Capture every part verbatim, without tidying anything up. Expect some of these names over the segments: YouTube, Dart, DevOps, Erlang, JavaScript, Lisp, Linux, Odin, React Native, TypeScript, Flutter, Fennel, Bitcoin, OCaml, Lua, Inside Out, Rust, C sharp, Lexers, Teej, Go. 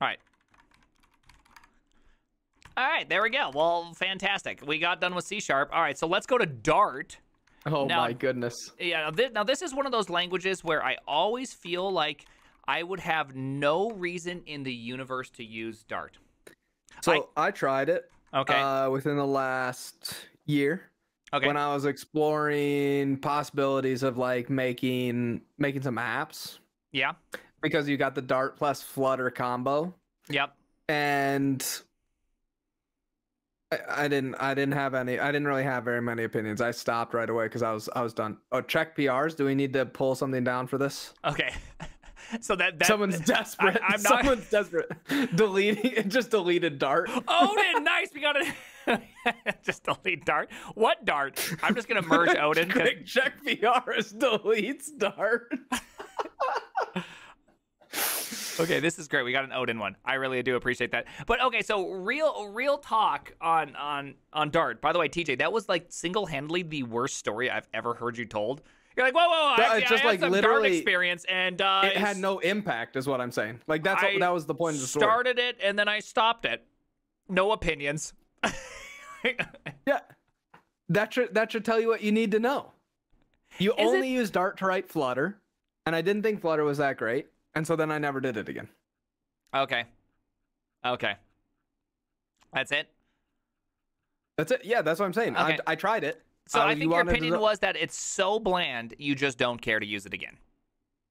All right. All right, there we go. Well, fantastic. We got done with C sharp. All right, so let's go to Dart. Oh, now, my goodness. Yeah, this, now this is one of those languages where I always feel like I would have no reason in the universe to use Dart. So I, I tried it okay. uh, within the last year. Okay. When I was exploring possibilities of like making making some apps. Yeah. Because you got the Dart plus Flutter combo. Yep. And I, I didn't I didn't have any I didn't really have very many opinions. I stopped right away because I was I was done. Oh, check P Rs. Do we need to pull something down for this? Okay. So that, that someone's desperate. I, I'm not... Someone's desperate. Deleting it just deleted Dart. Odin, nice. We got it. Just delete Dart. What Dart? I'm just gonna merge Odin. Quick, check V Rs deletes Dart. Okay, this is great. We got an Odin one. I really do appreciate that. But okay, so real, real talk on on on Dart. By the way, T J, that was like single-handedly the worst story I've ever heard you told. You're like, whoa, whoa, whoa. I, it's just I had like some literally Dart experience, and uh, it had no impact, is what I'm saying. Like that's I what, that was the point of the story. Started it and then I stopped it. No opinions. Yeah, that should that should tell you what you need to know. You is only it... use Dart to write Flutter, and I didn't think Flutter was that great, and so then I never did it again. Okay, okay, that's it. That's it. Yeah, that's what I'm saying. Okay. I, I tried it. So uh, I think you your opinion to... was that it's so bland, you just don't care to use it again.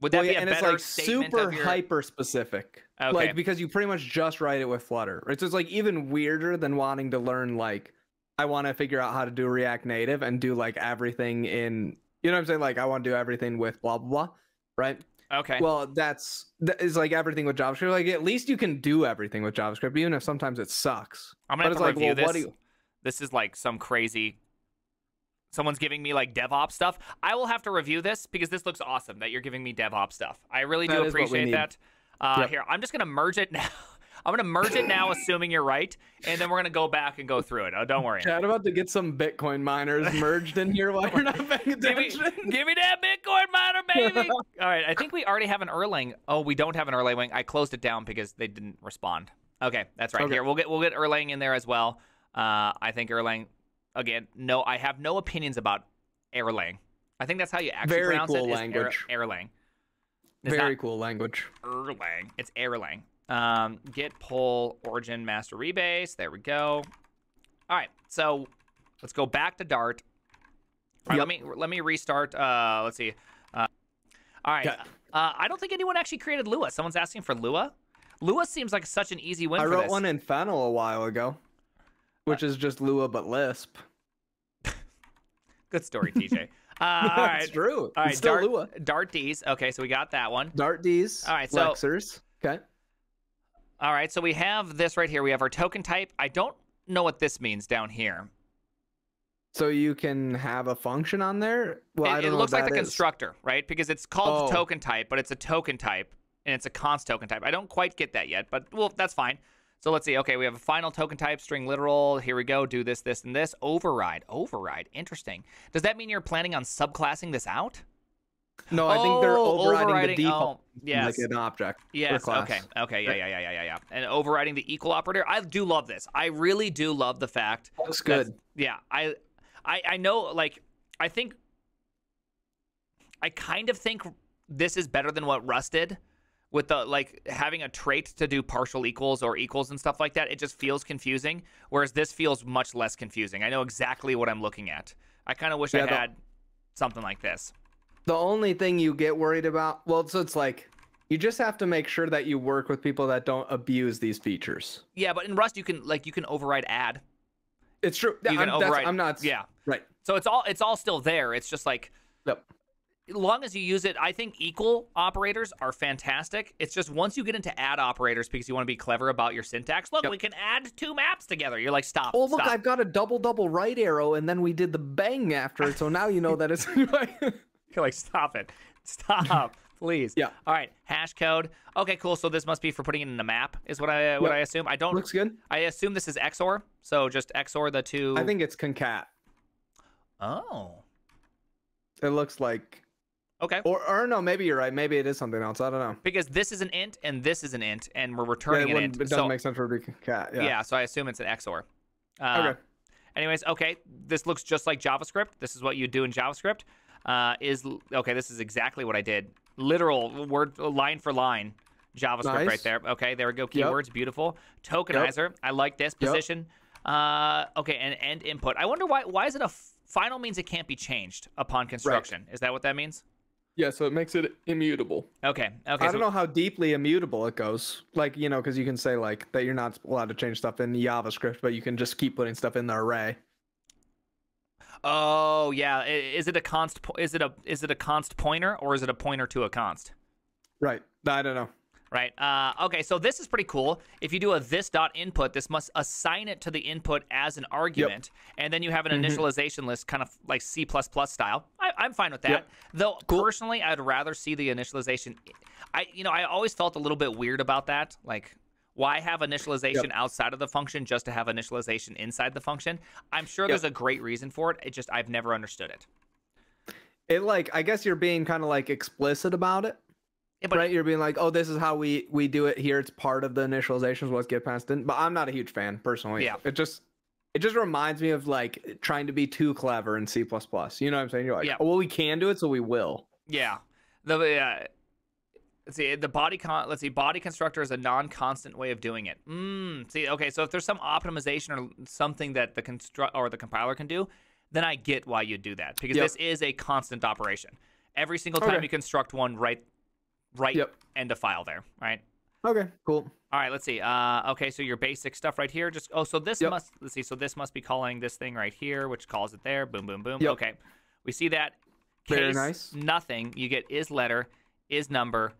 Would that well, yeah, be a and better it's like statement super of your... hyper specific, okay. Like because you pretty much just write it with Flutter. It's just like even weirder than wanting to learn. Like I want to figure out how to do React Native and do like everything in, you know what I'm saying? Like I want to do everything with blah blah blah, right? Okay. Well, that's that is like everything with JavaScript. Like at least you can do everything with JavaScript, even if sometimes it sucks. I'm gonna but have to it's review like, well, this. What do you... This is like some crazy. Someone's giving me like DevOps stuff. I will have to review this because this looks awesome that you're giving me DevOps stuff. I really do appreciate that. Uh, yep. Here, I'm just going to merge it now. I'm going to merge it now, assuming you're right. And then we're going to go back and go through it. Oh, don't worry. Chad, about to get some Bitcoin miners merged in here while you're not paying attention. Give me, give me that Bitcoin miner, baby. All right. I think we already have an Erlang. Oh, we don't have an Erlang wing. I closed it down because they didn't respond. Okay. That's right. Okay. Here, we'll get we'll get Erlang in there as well. Uh, I think Erlang... Again, no, I have no opinions about Erlang. I think that's how you actually Very pronounce cool it. Language. Er, Erlang. It's Very cool language. Erlang. It's Erlang. Um, get pull origin master rebase. There we go. All right, so let's go back to Dart. All right, yep. Let me let me restart. Uh, let's see. Uh, all right. Yeah. Uh, I don't think anyone actually created Lua. Someone's asking for Lua. Lua seems like such an easy win. I for wrote this. one in Fennel a while ago. Which is just Lua but Lisp. Good story, T J. Uh, all right. That's true. All right, it's still Dart, Lua. Dart D's. Okay, so we got that one. Dart D's. All right, so Lexers. Okay. All right, so we have this right here. We have our token type. I don't know what this means down here. So you can have a function on there. Well, it, I don't it know looks what like that the is. constructor, right? Because it's called oh. token type, but it's a token type and it's a const token type. I don't quite get that yet, but well, that's fine. So let's see. Okay, we have a final token type, string literal. Here we go. Do this, this, and this. Override. Override. Interesting. Does that mean you're planning on subclassing this out? No, oh, I think they're overriding, overriding the default. Oh, yes. Like an object. Yes. Okay. Okay. Yeah, yeah, yeah, yeah, yeah, yeah. And overriding the equal operator. I do love this. I really do love the fact. Looks good. Yeah. I, I, I know, like, I think, I kind of think this is better than what Rust did. With the like having a trait to do partial equals or equals and stuff like that, it just feels confusing. Whereas this feels much less confusing. I know exactly what I'm looking at. I kind of wish yeah, I had the, something like this. The only thing you get worried about, well, so it's like you just have to make sure that you work with people that don't abuse these features. Yeah, but in Rust you can like you can override add. It's true. You I'm, can override. I'm not. Yeah. Right. So it's all it's all still there. It's just like. Yep. As long as you use it, I think equal operators are fantastic. It's just once you get into add operators because you want to be clever about your syntax. Look, yep. we can add two maps together. You're like, stop. Oh, look, stop. I've got a double, double right arrow, and then we did the bang after it. So now you know that it's like, you're like, stop it. Stop, please. Yeah. All right. Hash code. Okay, cool. So this must be for putting it in a map is what I what yep. I assume. I don't. Looks good. I assume this is X O R. So just X O R the two. I think it's concat. Oh. It looks like. Okay. Or, or no, maybe you're right. Maybe it is something else. I don't know. Because this is an int and this is an int, and we're returning yeah, it an int. It doesn't so, make sense for a cat. Yeah. yeah, so I assume it's an X O R. Uh, okay. Anyways, okay, this looks just like JavaScript. This is what you do in JavaScript. Uh, is okay, this is exactly what I did. Literal, word line for line JavaScript nice. Right there. Okay, there we go. Keywords, yep. beautiful. Tokenizer, yep. I like this. Position. Yep. Uh, okay, and end input. I wonder why Why is it a final means it can't be changed upon construction. Right. Is that what that means? Yeah, so it makes it immutable. Okay. Okay. I don't know how deeply immutable it goes. Like, you know, because you can say, like, that you're not allowed to change stuff in JavaScript, but you can just keep putting stuff in the array. Oh, yeah. Is it a const? Is it a is it a const pointer, or is it a pointer to a const? Right. I don't know. Right. Uh, okay, so this is pretty cool. If you do a this.input, this must assign it to the input as an argument, yep. and then you have an mm-hmm. initialization list, kind of like C plus plus style. I, I'm fine with that. Yep. Though, cool. personally, I'd rather see the initialization. I, you know, I always felt a little bit weird about that. Like, why have initialization yep. outside of the function just to have initialization inside the function? I'm sure yep. there's a great reason for it. It just, I've never understood it. It, like, I guess you're being kind of, like, explicit about it. Yeah, but right, you're being like, oh, this is how we we do it here. It's part of the initializations. Let's get past it. But I'm not a huge fan personally. Yeah. It just it just reminds me of like trying to be too clever in C plus plus. You know what I'm saying? You're like, yeah. oh, well, we can do it, so we will. Yeah. The uh, let's see the body con. Let's see, body constructor is a non-constant way of doing it. Mm, see, okay, so if there's some optimization or something that the construct or the compiler can do, then I get why you do that because yep. this is a constant operation. Every single time okay. you construct one, right. right yep. end of file there, right? Okay, cool. All right, let's see. Uh, okay, so your basic stuff right here. Just oh, so this yep. must let's see. So this must be calling this thing right here, which calls it there. Boom, boom, boom. Yep. Okay, we see that. Case, Very nice. Nothing. You get is letter, is number,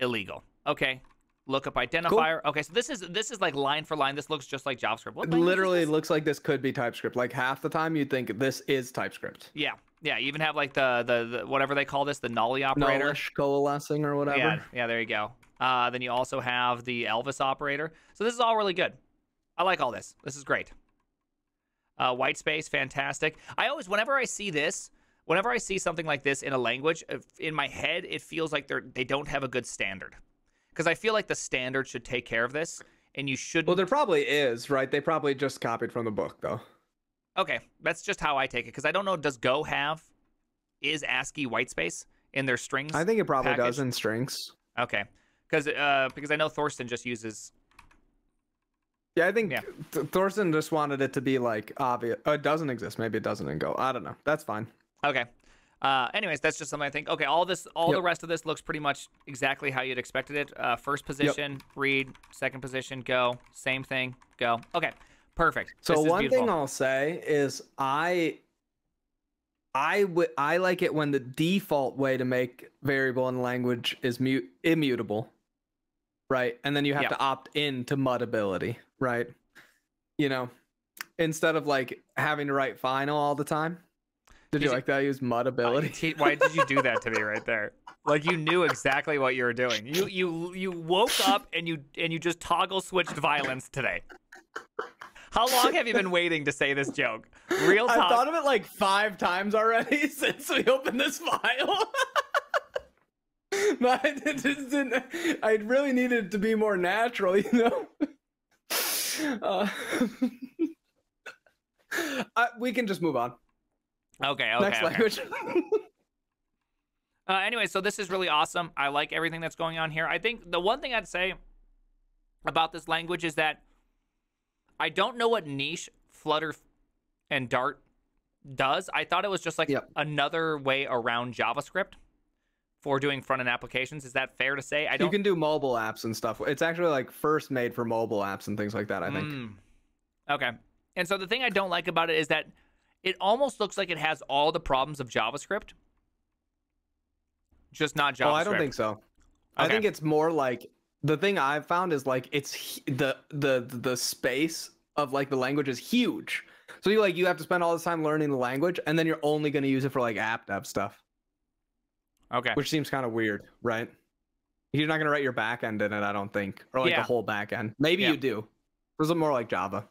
illegal. Okay, lookup identifier. Cool. Okay, so this is this is like line for line. This looks just like JavaScript. What Literally looks like this could be TypeScript. Like half the time you'd think this is TypeScript. Yeah. Yeah, you even have like the, the the whatever they call this, the nully operator. Nullish coalescing or whatever. Yeah, yeah, there you go. Uh, then you also have the Elvis operator. So this is all really good. I like all this. This is great. Uh, white space, fantastic. I always, whenever I see this, whenever I see something like this in a language, in my head, it feels like they're they don't have a good standard. Because I feel like the standard should take care of this, and you shouldn't. Well, there probably is, right? They probably just copied from the book, though. Okay, that's just how I take it, because I don't know, does Go have is ASCII whitespace in their strings? I think it probably package? does in strings. Okay, because uh, because I know Thorsten just uses... Yeah, I think yeah. Th Thorsten just wanted it to be, like, obvious. Oh, it doesn't exist. Maybe it doesn't in Go. I don't know. That's fine. Okay. Uh, anyways, that's just something I think. Okay, all this, all yep. the rest of this looks pretty much exactly how you'd expected it. Uh, first position, yep. read. Second position, go. Same thing, go. Okay. Perfect. So one beautiful. thing I'll say is I, I would I like it when the default way to make variable in language is mute immutable, right? And then you have yeah. to opt in to mutability, right? You know, instead of like having to write final all the time. Did you, you like that? I use mutability. Uh, why did you do that to me right there? Like you knew exactly what you were doing. You you you woke up and you and you just toggle switched violence today. How long have you been waiting to say this joke? Real talk. I thought of it like five times already since we opened this file. But I just didn't. I really needed it to be more natural, you know. Uh, I, we can just move on. Okay. Okay. Next okay. language. uh, anyway, so this is really awesome. I like everything that's going on here. I think the one thing I'd say about this language is that I don't know what niche Flutter and Dart does. I thought it was just like yep. another way around JavaScript for doing front-end applications. Is that fair to say? I don't... You can do mobile apps and stuff. It's actually like first made for mobile apps and things like that, I think. Mm. Okay. And so the thing I don't like about it is that it almost looks like it has all the problems of JavaScript, just not JavaScript. Oh, I don't think so. Okay. I think it's more like... The thing I've found is like it's the the the space of like the language is huge, so you like you have to spend all this time learning the language, and then you're only going to use it for like app dev stuff. Okay, which seems kind of weird, right? You're not going to write your backend in it, I don't think, or like yeah. the whole backend. Maybe yeah. you do. It's more like Java.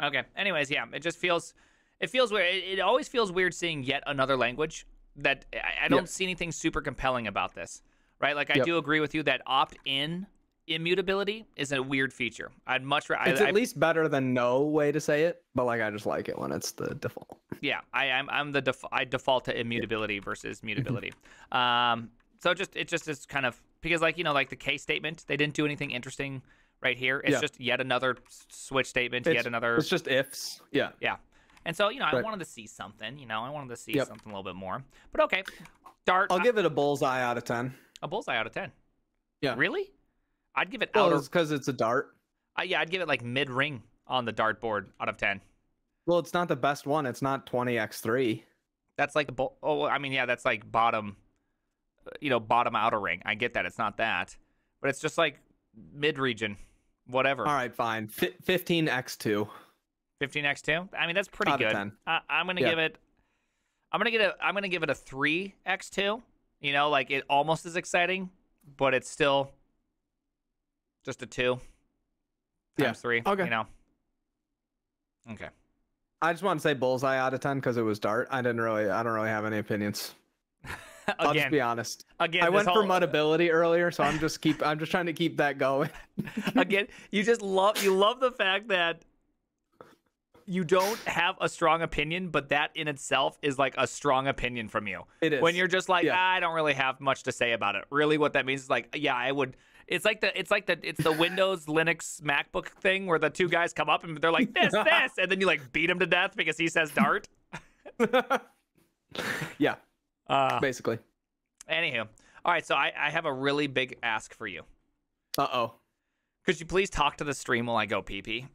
Okay. Anyways, yeah, it just feels it feels weird. It, it always feels weird seeing yet another language that I don't yep. see anything super compelling about this, right? Like I yep. do agree with you that opt-in immutability is a weird feature. I'd much rather. It's I, at I, least better than no way to say it, but like I just like it when it's the default. Yeah, I, I'm I'm the def I default to immutability yep. versus mutability. um, so just it just is kind of because like you know like the case statement, they didn't do anything interesting right here. It's yeah. just yet another switch statement. It's, yet another. It's just ifs. Yeah. Yeah. And so, you know, I right. wanted to see something, you know, I wanted to see yep. something a little bit more, but okay. Dart. I'll I, give it a bullseye out of ten. A bullseye out of ten. Yeah. Really? I'd give it well, out because it's, it's a dart. Uh, yeah. I'd give it like mid ring on the dart board out of ten. Well, it's not the best one. It's not twenty by three. That's like, the oh, I mean, yeah, that's like bottom, you know, bottom outer ring. I get that. It's not that, but it's just like mid region, whatever. All right, fine. F fifteen by two. fifteen by two. I mean, that's pretty good. Uh, I'm gonna yeah. give it. I'm gonna get a. I'm gonna give it a three by two. You know, like it almost is exciting, but it's still just a two. Yeah. Times three. Okay. You know. Okay. I just want to say bullseye out of ten because it was Dart. I didn't really. I don't really have any opinions. Again, I'll just be honest. Again, I went whole... for mutability earlier, so I'm just keep. I'm just trying to keep that going. Again, you just love. You love the fact that. You don't have a strong opinion, but that in itself is like a strong opinion from you. It is. When you're just like, yeah. ah, I don't really have much to say about it. Really what that means is like, yeah, I would. It's like the it's like the it's the Windows, Linux, MacBook thing where the two guys come up and they're like, this, this. And then you like beat him to death because he says Dart. yeah, uh, basically. Anywho. All right. So I, I have a really big ask for you. Uh-oh. Could you please talk to the stream while I go pee pee?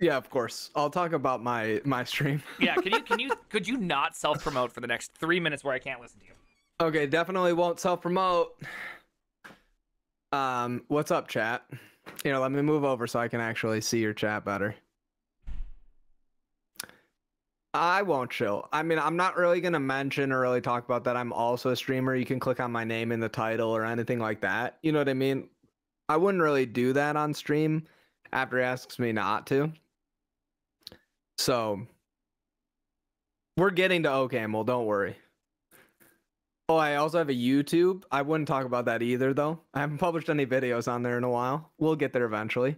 Yeah, of course. I'll talk about my my stream. yeah, can you can you could you not self promote for the next three minutes where I can't listen to you? Okay, definitely won't self promote. Um, what's up, chat? Here, let me move over so I can actually see your chat better. I won't chill. I mean, I'm not really gonna mention or really talk about that. I'm also a streamer. You can click on my name in the title or anything like that. You know what I mean? I wouldn't really do that on stream after he asks me not to. So we're getting to OCaml, don't worry. Oh, I also have a YouTube. I wouldn't talk about that either, though. I haven't published any videos on there in a while. We'll get there eventually.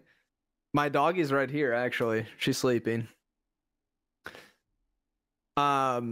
My doggie's right here, actually. She's sleeping. Um.